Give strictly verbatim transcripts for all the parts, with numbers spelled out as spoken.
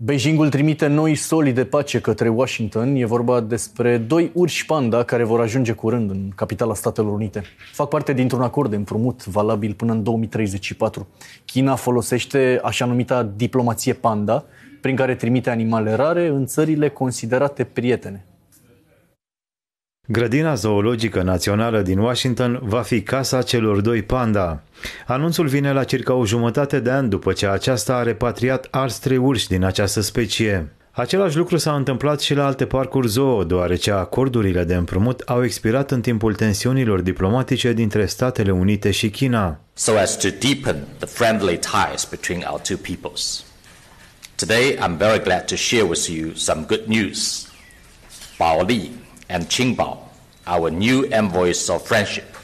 Beijingul trimite noi soli de pace către Washington. E vorba despre doi urși panda care vor ajunge curând în capitala Statelor Unite. Fac parte dintr-un acord de împrumut valabil până în două mii treizeci și patru. China folosește așa numita diplomație panda, prin care trimite animale rare în țările considerate prietene. Grădina zoologică națională din Washington va fi casa celor doi panda. Anunțul vine la circa o jumătate de an după ce aceasta a repatriat alți trei urși din această specie. Același lucru s-a întâmplat și la alte parcuri zoo, deoarece acordurile de împrumut au expirat în timpul tensiunilor diplomatice dintre Statele Unite și China. So as to deepen the friendly ties between our two peoples. Today I'm very glad to share with you some good news. Bao Li and Qing Bao, our new envoys of friendship,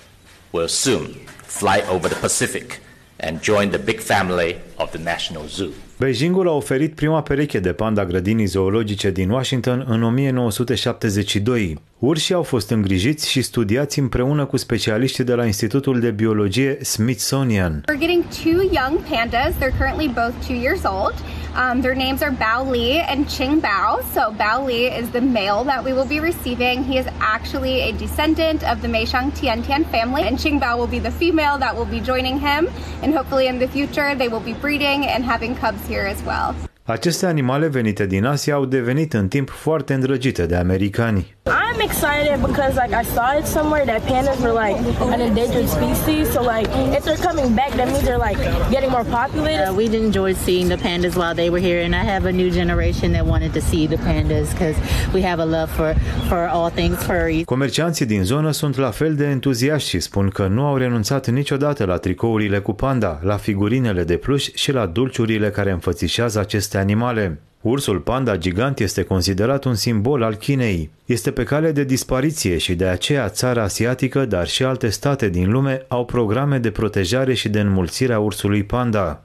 will soon fly over the Pacific and join the big family of the National Zoo. Beijingul a oferit prima pereche de panda grădinii zoologice din Washington în o mie nouă sute șaptezeci și doi. Urșii au fost îngrijiți și studiați împreună cu specialiștii de la Institutul de Biologie Smithsonian. We're getting two young pandas. They're currently both two years old. Um, their names are Bao Li and Qing Bao. So Bao Li is the male that we will be receiving. He is actually a descendant of the Meishan Tian Tian family, and Qing Bao will be the female that will be joining him. And hopefully in the future they will be breeding and having cubs here as well. Aceste animale venite din Asia au devenit în timp foarte îndrăgite de americani. I'm excited because like I saw it somewhere that pandas were like an endangered species, so like if they're coming back that means they're like getting more popular. Uh, we enjoyed seeing the pandas while they were here, and I have a new generation that wanted to see the pandas because we have a love for for all things furry. Comercianții din zonă sunt la fel de entuziaști și spun că nu au renunțat niciodată la tricourile cu panda, la figurinele de pluș și la dulciurile care înfățișează aceste animale. Ursul panda gigant este considerat un simbol al Chinei. Este pe cale de dispariție și de aceea țara asiatică, dar și alte state din lume, au programe de protejare și de înmulțire a ursului panda.